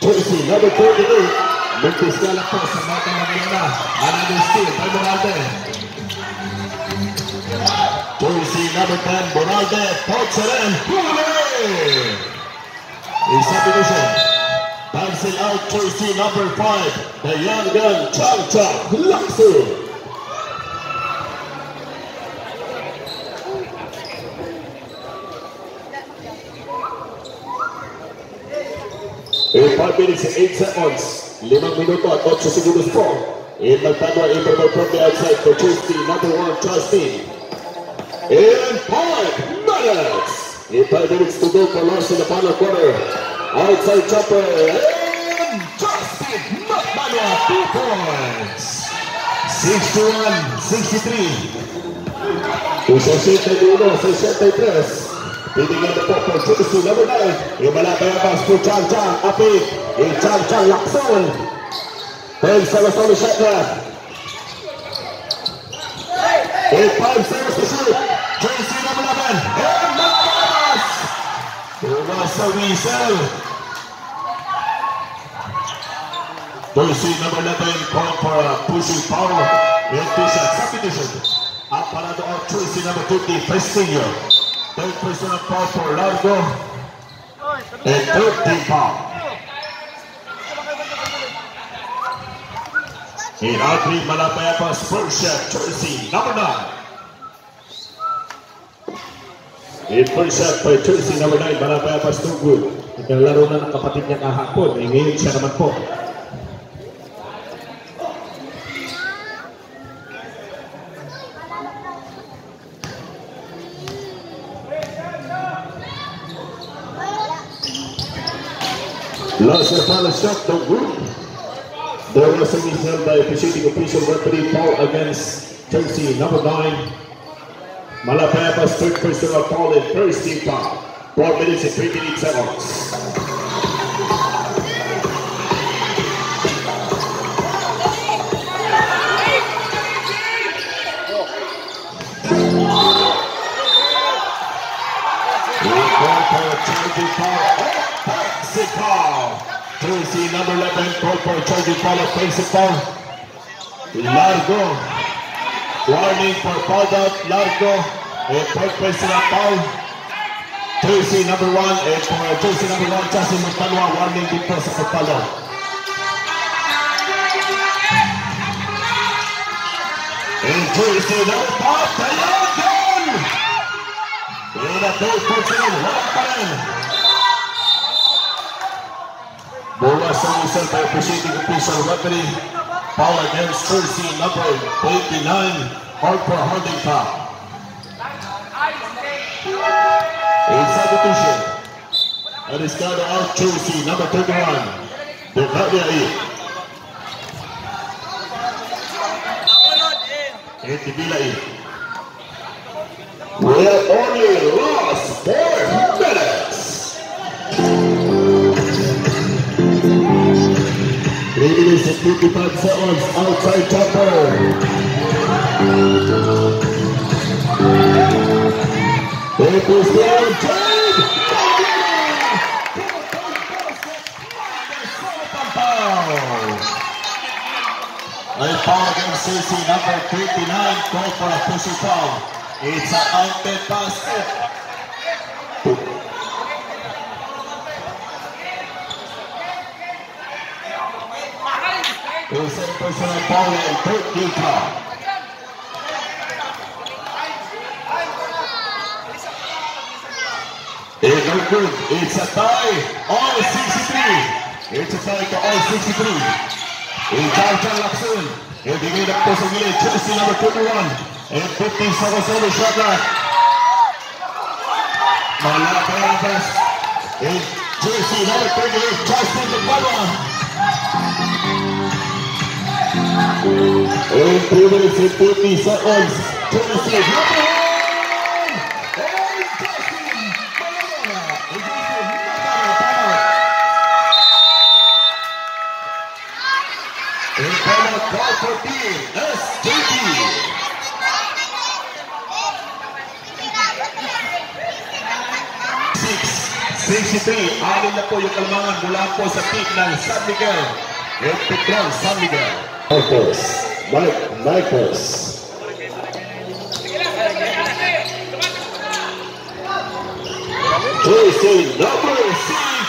Jersey number thirty-eight, magtiskala po sa mata Magalona, another steal by Morante. Jersey number ten, Morante, top to nine, in subdivision, bouncing out jersey number five, the young gun Chang-Chang Lakson. In five minutes and eight seconds, limang minuto at eight segundos po. In magtanwa interval from the outside for jersey number one, Justin. In five minutes. In five minutes to go for loss in the final quarter. Outside chopper and Justin McManua, two points. sixty-one sixty-three. Usa sixty-one sixty-three. Bibigyan na po for jersey number nine. Yung Malapayabas po Chang-Chang Apit. Yung Chang-Chang Lakson. Pwede sa Masoli shot na. In five seconds to shoot. Jersey number eleven. And Malapayabas. Sa whistle. Jersey number eleven called for a pushing foul. And two shots. Substitution. Amparado of jersey number fifty, Festinho. Third personal foul for Largo. And third team foul. In outreach, Malapayabas first shot, jersey number nine. In first shot by jersey number nine, Malapayabas Tugul. Naglalaro na ng kapatid niya kahapon. Eh, ngayon siya naman po. Lost the final shot, Tugul. There was a mishap by officiating official referee foul against jersey number nine. Malapayabas third personal foul and first team foul. Four minutes and three minutes seconds. Charging foul. Offensive foul. Jersey number eleven called for charging foul. Offensive foul. Largo. Warning for foul out, Largo. A third personal foul. Jersey number one, and for jersey number one, Justin McManua, warning because of the foul out. And jersey number five, the young gun. And a third personal, one man. Boras on himself by appreciating the official referee. Foul against jersey number twenty-nine, hardcore holding foul. In substitution, and it's got out jersey number thirty-one, the Vavia. And the Vila E. will only last four minutes. Ladies and fifty-five seconds outside tempo. It is the time. A foul against C C number fifty-nine, call for a pushing foul. It's an outlet pass. It's a personal foul and third free throw. It's a tie, all sixty-three. It's a tie to all sixty-three. In Chang-Chang Lakson, he'll be made up to some minute, Justin number fifty-one, and fifty seconds on the shot clock. Malapayabas, in Justin number thirty-eight, Justin McManua. In three minutes and fifty seconds, Justin number one, and Justin Magalona. Call for team S J P. six sixty-three, alin na po yung kalmangan mula po sa peak ng San Miguel Petron, San Miguel Michaels, Mike Michaels. J C number six,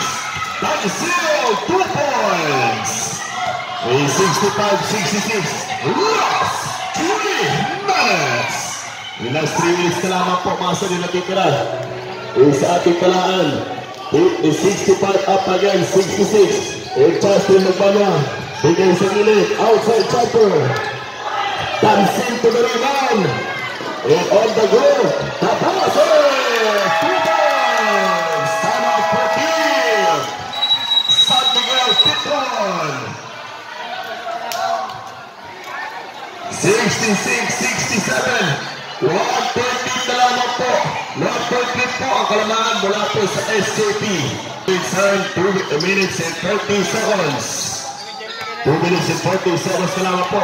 that is zero, two points. A sixty-five sixty-six, last three minutes. Ilas three minutes na lamang po maso nila titira. Is ating palaan. Is sixty-five up again, sixty-six. Is Justin McManua. Bigay sa gilid, outside chopper. Tansin to the rebound. And on the go, Tapasa. Two times. Time out for team. San Miguel Petron. sixty-six sixty-seven, one point three na lamang po, one point three po ang kalamangan mula po sa S J P. It's time, two minutes and forty seconds, two minutes and forty seconds na lamang po.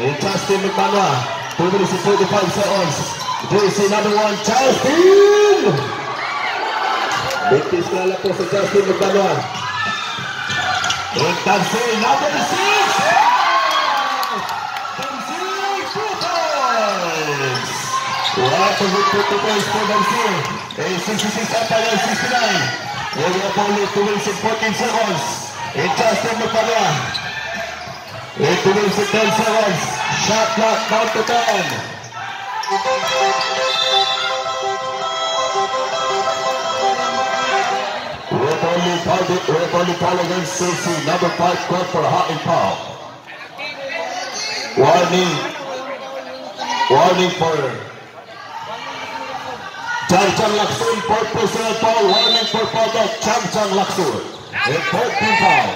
And Justin McManua, two minutes and forty-five seconds. This is another one, Justin! Bigtis na lamang po sa Justin McManua. And Tansin, number six! What a good put to place for Dansil. A sixty-six up again, sixty-nine. We have only two minutes and fourteen seconds. It's Justin McManua. With two minutes and ten seconds. Shot clock down to ten. We have only fouled it. We have only fouled against C C. Number five called for a hot and foul. Warning. Warning for Chang-Chang Lakson, fourth personal foul, warning for product, Chang-Chang Lakson. A fourteen foul.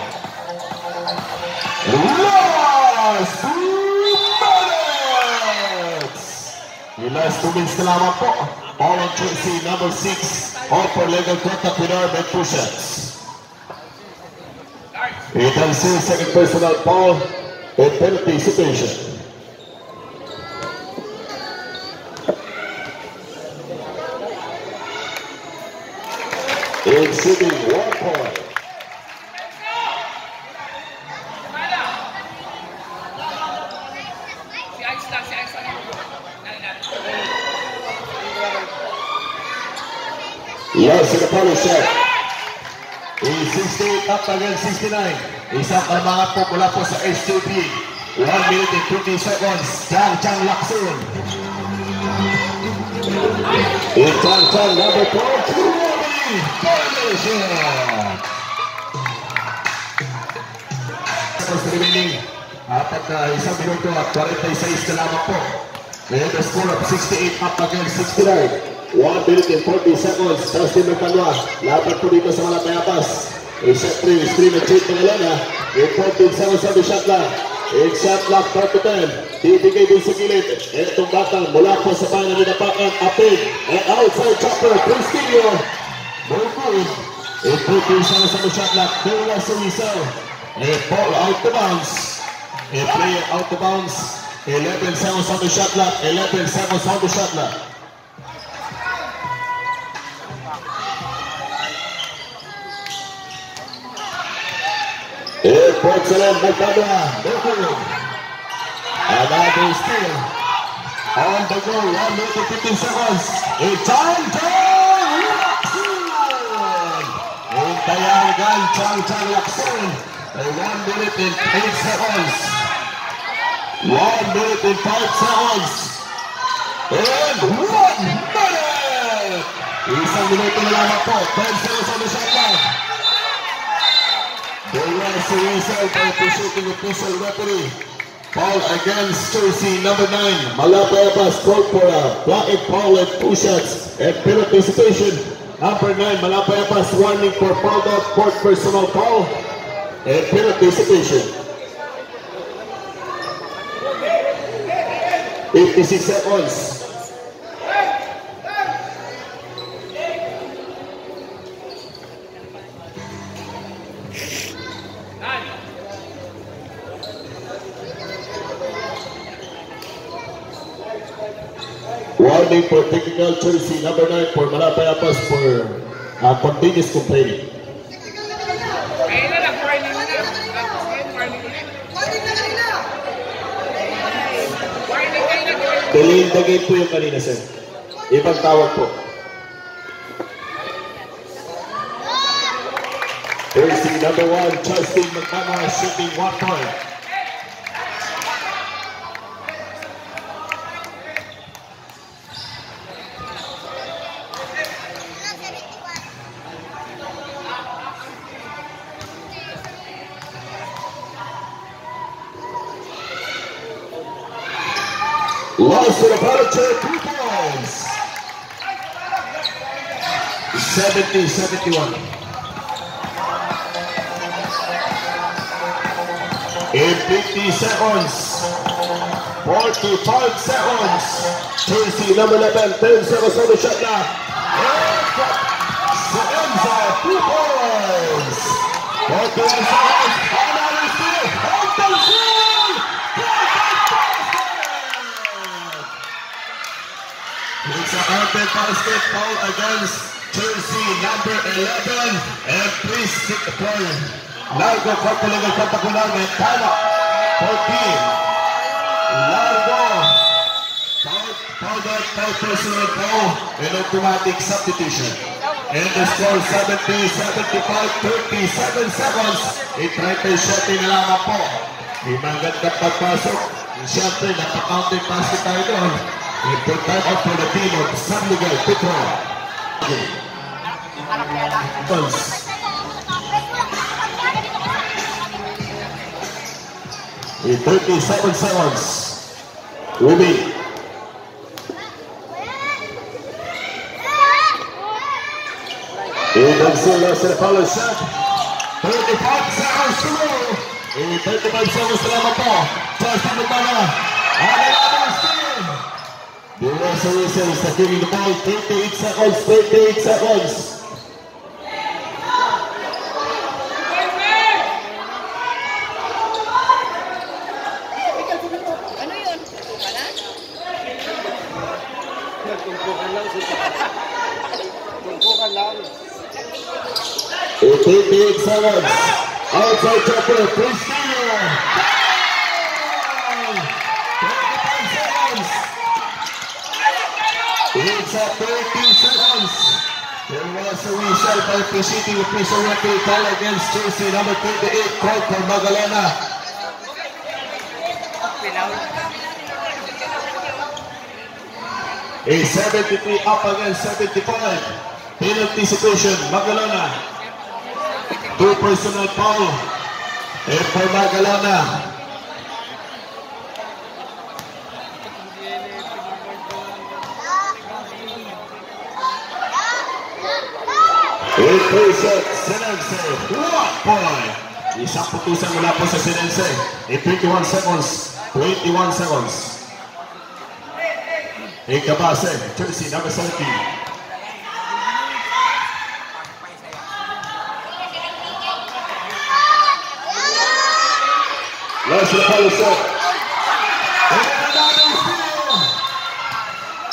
Last two minutes! The last two minutes na lamang po. All on Tracy, number six. All for legal contact with arm and push-ups. eight and six, second personal foul, and penalty situation. It's sitting one point. Yes, in the polish shot. It's sixty-eight up against sixty-nine. Isang kalmangan po mula po sa S J P. One minute and twenty seconds. Chang-Chang Lakson. It's Chang-Chang number four. Remaining apat na isang minuto at forty-six na lamang po. With a score of sixty-eight up against sixty-nine, one minute and forty seconds. Justin McManua, laban po dito sa Malapayabas. Isa three, stream at cheat Magalona. With fourteen seconds on the shot line. Exact lock back to ten. Bibigay din sa gilid. Itong batang mula po sa bayan ng Dapakan. Apig. And outside chopper. Pristillo. Murphy. Iputin siya na sa shot lock. Dula sa isaw. A ball out to bounce. A player out to bounce. eleven seconds on the shot lock. eleven seconds on the shot lock. It breaks along Magdalena, another steal, on the go, one minute fifty seconds, it's Chang-Chang Lakson! Ang tayagan, Chang-Chang Lakson, one minute and eight seconds, one minute and five seconds, and one minute! Isang minuto na lang po, ten seconds on the shot clock. They want to see himself by pursuing a pistol referee. Foul against jersey number nine. Malapayabas called for a blocking foul at two shots and penalty situation. Number nine, Malapayabas warning for foul out, fourth personal foul and penalty situation. eighty-six seconds. Warning for technical jersey number nine for Malapayabas for uh, continuous complaining. Delaying the game po yung kanina, sir. Ibang tawag po. Jersey number one, Justin McManua shooting one point. Lost to the Parachay, two points. seventy seventy-one. In fifty seconds, forty-five seconds, jersey number eleven, ten seconds on the shot now. Saenza, two points. forty-one seconds, another steal, another steal. It's an open basket foul against jersey number eleven and please stick the play. Largo Kapulong at Katakulang and Tana fourteen. Largo powder, powder personal foul and automatic substitution. And the score seventy seventy-five, thirty-seven seconds. Itry-tay shot na lamang po. Di magandang pagpasok. Siyempre, naka-counting basket tayo doon. Important up for the team of San Miguel Petron. In thirty-seven seconds, Ruby. In the zero, the follow shot. thirty-five seconds to go. In thirty-five seconds to the ball. The referee says that giving the ball thirty-eight seconds, thirty-eight seconds. thirty-eight seconds. Outside chopper, Priscilla. It's at thirty seconds. There was a result by proceeding with Mister Referee call against jersey number twenty-eight, called for Magalona. A seventy-three up against seventy-five. Penalty situation, Magalona. Two personal foul. And for Magalona. It plays at Senanse, one point. Isang putusan mula po sa Sinense in twenty-one seconds. twenty-one seconds. Ikabase, Chelsea, number seventeen. Let's go, let's go.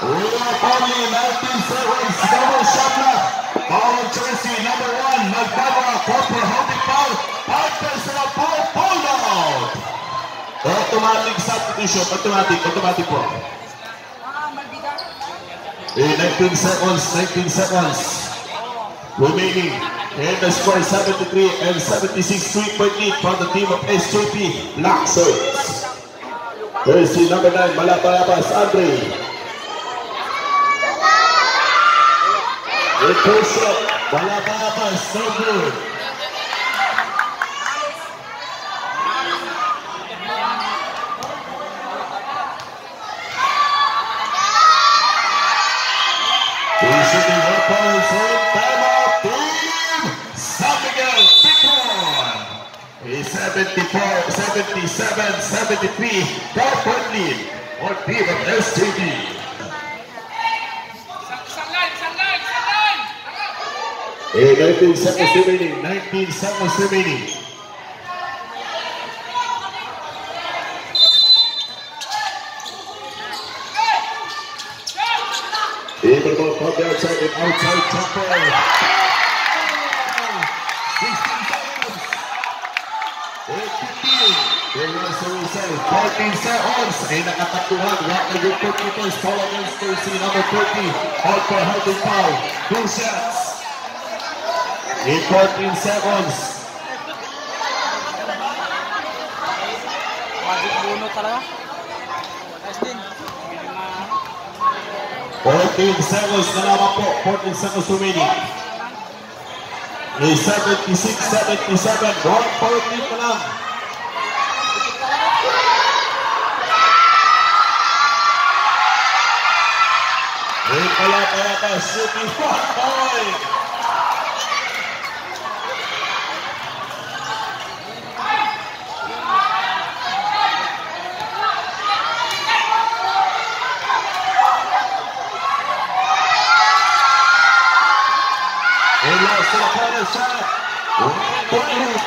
We are only ninety seconds. Double shot left. Ball of Chelsea, number one. Magdaba, corporate holding foul. Partners in a ball, ball out. Automatic substitution. Automatic, automatic po. nineteen seconds, nineteen seconds. Remaining. And the score is seventy-three and seventy-six, three point lead from the team of S J P Lakson. There's the number nine, Malapayabas, Andre. The first shot, Malapayabas, no good. He's shooting one point, so timeout, three. San Miguel Petron. He's seventy-four, seventy-seven, seventy-three, four point lead on team of S J P. nineteen seconds remaining, nineteen seconds remaining. Even more from the outside and outside chopper. They were so reserved, fourteen seconds, and nakatatuhan, one hundred goalkeepers, call against Thursday, number thirty, all for holding foul, two shots, in fourteen seconds. fourteen seconds na naman po, fourteen seconds remaining. May seventy-six, seventy-seven, one point lead pa lang. Malapayabas shooting five point. And lost to the corner shot. One point.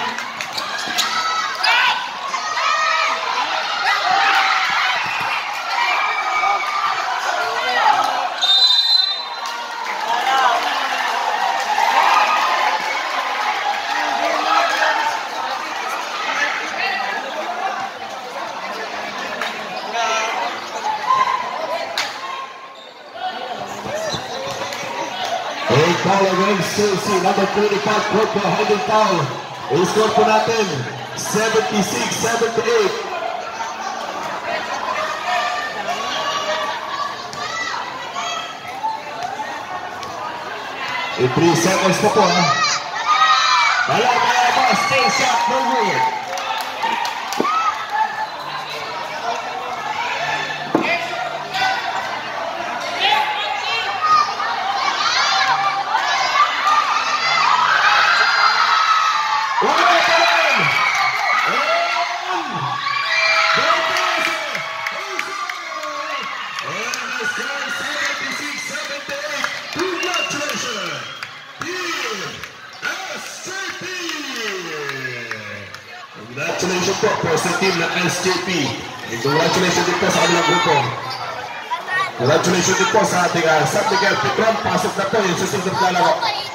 Ball against Chelsea, number twenty-five, Corpo, holding foul. It's Corpo natin, seventy-six, seventy-eight. In three seconds na po, ha? Malapayabas, still shot, no good. Congratulations po po sa team ng S J P. Congratulations din po sa ating grupo. Congratulations din po sa ating San Miguel Petron. Pasok na po yung susunod na laro.